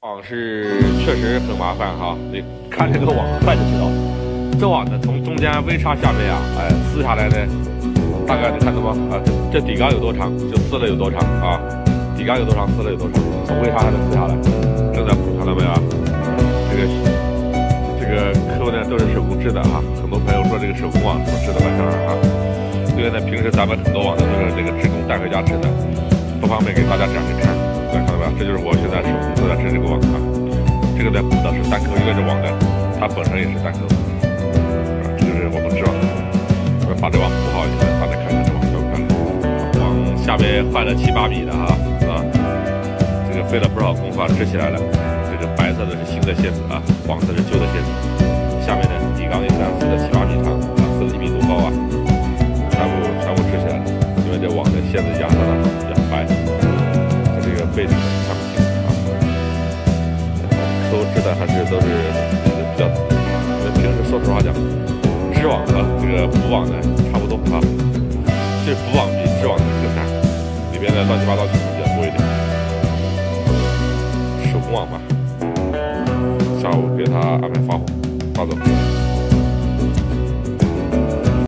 网是确实很麻烦哈，你看这个网看就知道。这网呢，从中间微叉下面啊，撕下来呢，大概能看到吗？啊，这底缸有多长就撕了有多长啊，底缸有多长撕了有多长，从微叉还能撕下来，正在补看到没有啊？这个客户呢都是手工制的啊，很多朋友说这个手工网怎么制的完事儿啊？因为呢，平时咱们很多网呢都是这个职工带回家制的，不方便给大家展示看。 看到没有？这就是我现在手工做的这个网啊，这个呢补的是单扣，因为这网呢它本身也是单扣，这就是我们知道的。我们把这网补好以后，大家看看这网漂不漂亮？往下面换了7、8米的哈啊，这个费了不少功夫支起来了。这个白色的是新的线子啊，黄色是旧的线子。下面呢底缸也是撕了7、8米长啊，撕了1米多高啊，全部支起来了，因为这网的线子压上了比较白。 背景看不清啊，客户制的还是都是比较，平时说实话讲，织网和这个补网呢差不多啊，这补网比织网更难，里边的乱七八糟情况比较多一点。手工网吧，下午给他安排发货，发走。